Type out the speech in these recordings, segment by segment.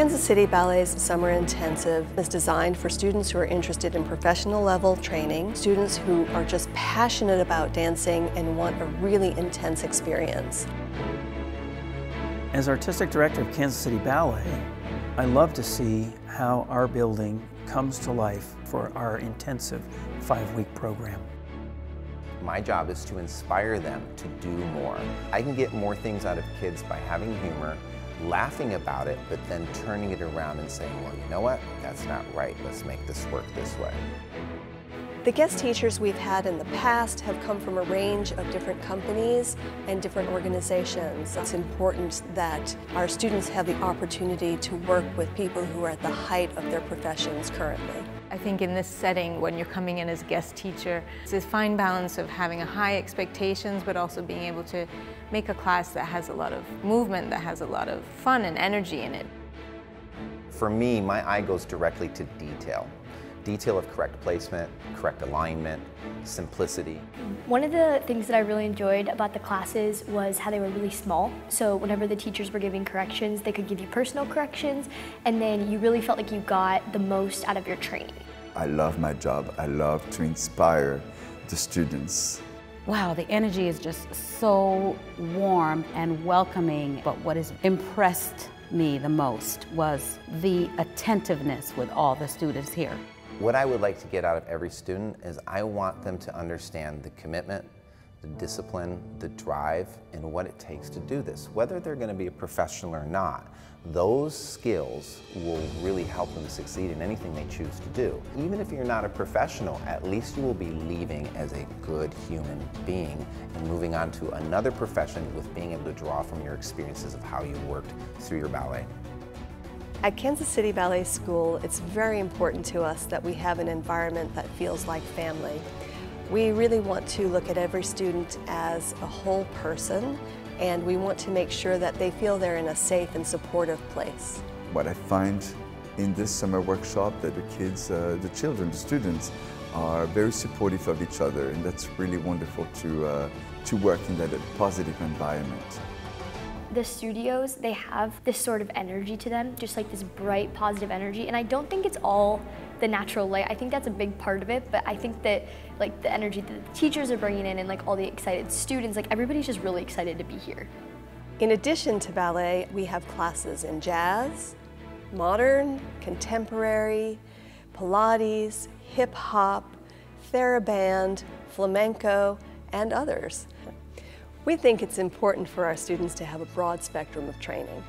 Kansas City Ballet's Summer Intensive is designed for students who are interested in professional level training, students who are just passionate about dancing and want a really intense experience. As Artistic Director of Kansas City Ballet, I love to see how our building comes to life for our intensive 5-week program. My job is to inspire them to do more. I can get more things out of kids by having humor, laughing about it, but then turning it around and saying, well, you know what? That's not right. Let's make this work this way. The guest teachers we've had in the past have come from a range of different companies and different organizations. It's important that our students have the opportunity to work with people who are at the height of their professions currently. I think in this setting, when you're coming in as a guest teacher, it's this fine balance of having high expectations, but also being able to make a class that has a lot of movement, that has a lot of fun and energy in it. For me, my eye goes directly to detail. Detail of correct placement, correct alignment, simplicity. One of the things that I really enjoyed about the classes was how they were really small. So whenever the teachers were giving corrections, they could give you personal corrections, and then you really felt like you got the most out of your training. I love my job. I love to inspire the students. Wow, the energy is just so warm and welcoming, but what has impressed me the most was the attentiveness with all the students here. What I would like to get out of every student is I want them to understand the commitment, the discipline, the drive, and what it takes to do this. Whether they're going to be a professional or not, those skills will really help them succeed in anything they choose to do. Even if you're not a professional, at least you will be leaving as a good human being and moving on to another profession with being able to draw from your experiences of how you worked through your ballet. At Kansas City Ballet School, it's very important to us that we have an environment that feels like family. We really want to look at every student as a whole person, and we want to make sure that they feel they're in a safe and supportive place. What I find in this summer workshop that the kids, the students, are very supportive of each other, and that's really wonderful to work in that positive environment. The studios, they have this sort of energy to them, just like this bright, positive energy. And I don't think it's all the natural light. I think that's a big part of it, but I think that like the energy that the teachers are bringing in and like all the excited students, like everybody's just really excited to be here. In addition to ballet, we have classes in jazz, modern, contemporary, Pilates, hip hop, TheraBand, flamenco, and others. We think it's important for our students to have a broad spectrum of training.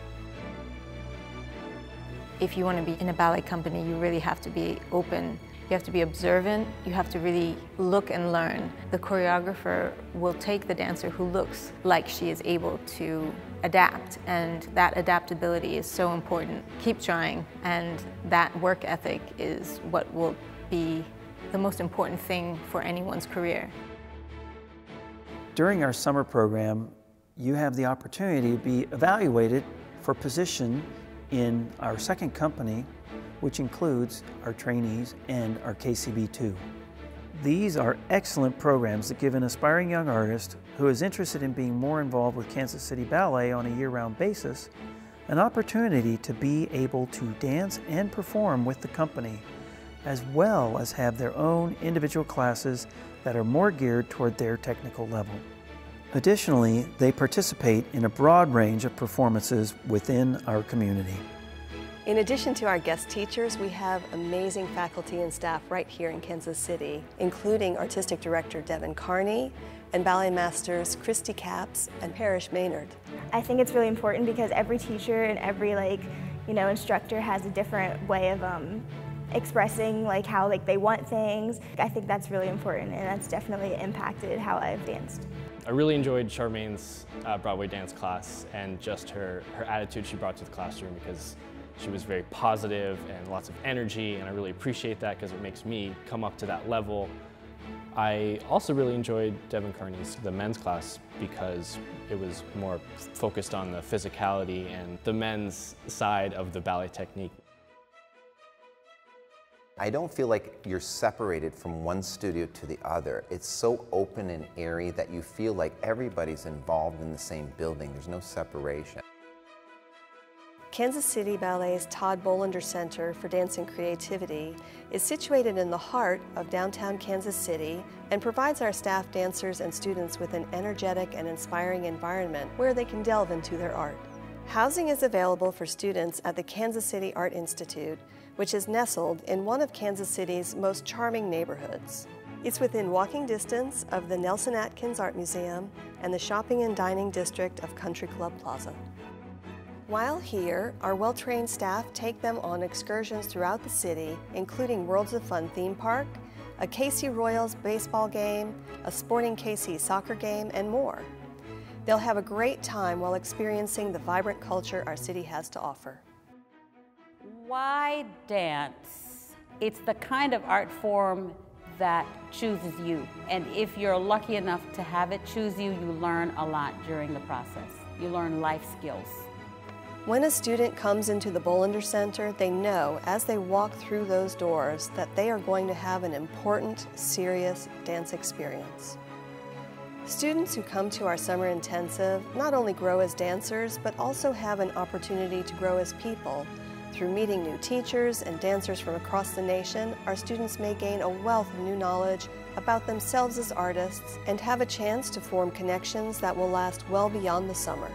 If you want to be in a ballet company, you really have to be open. You have to be observant. You have to really look and learn. The choreographer will take the dancer who looks like she is able to adapt, and that adaptability is so important. Keep trying, and that work ethic is what will be the most important thing for anyone's career. During our summer program, you have the opportunity to be evaluated for position in our second company, which includes our trainees and our KCB2. These are excellent programs that give an aspiring young artist who is interested in being more involved with Kansas City Ballet on a year-round basis an opportunity to be able to dance and perform with the company, as well as have their own individual classes that are more geared toward their technical level. Additionally, they participate in a broad range of performances within our community. In addition to our guest teachers, we have amazing faculty and staff right here in Kansas City, including Artistic Director Devon Carney and Ballet Masters Christy Capps and Parrish Maynard. I think it's really important because every teacher and every instructor has a different way of expressing how they want things. I think that's really important, and that's definitely impacted how I've danced. I really enjoyed Charmaine's Broadway dance class, and just her attitude she brought to the classroom, because she was very positive and lots of energy, and I really appreciate that because it makes me come up to that level. I also really enjoyed Devon Carney's the men's class because it was more focused on the physicality and the men's side of the ballet technique. I don't feel like you're separated from one studio to the other. It's so open and airy that you feel like everybody's involved in the same building. There's no separation. Kansas City Ballet's Todd Bolender Center for Dance and Creativity is situated in the heart of downtown Kansas City and provides our staff, dancers, and students with an energetic and inspiring environment where they can delve into their art. Housing is available for students at the Kansas City Art Institute, which is nestled in one of Kansas City's most charming neighborhoods. It's within walking distance of the Nelson Atkins Art Museum and the shopping and dining district of Country Club Plaza. While here, our well-trained staff take them on excursions throughout the city, including Worlds of Fun theme park, a KC Royals baseball game, a Sporting KC soccer game, and more. They'll have a great time while experiencing the vibrant culture our city has to offer. Why dance? It's the kind of art form that chooses you. And if you're lucky enough to have it choose you, you learn a lot during the process. You learn life skills. When a student comes into the Bolender Center, they know as they walk through those doors that they are going to have an important, serious dance experience. Students who come to our summer intensive not only grow as dancers, but also have an opportunity to grow as people. Through meeting new teachers and dancers from across the nation, our students may gain a wealth of new knowledge about themselves as artists and have a chance to form connections that will last well beyond the summer.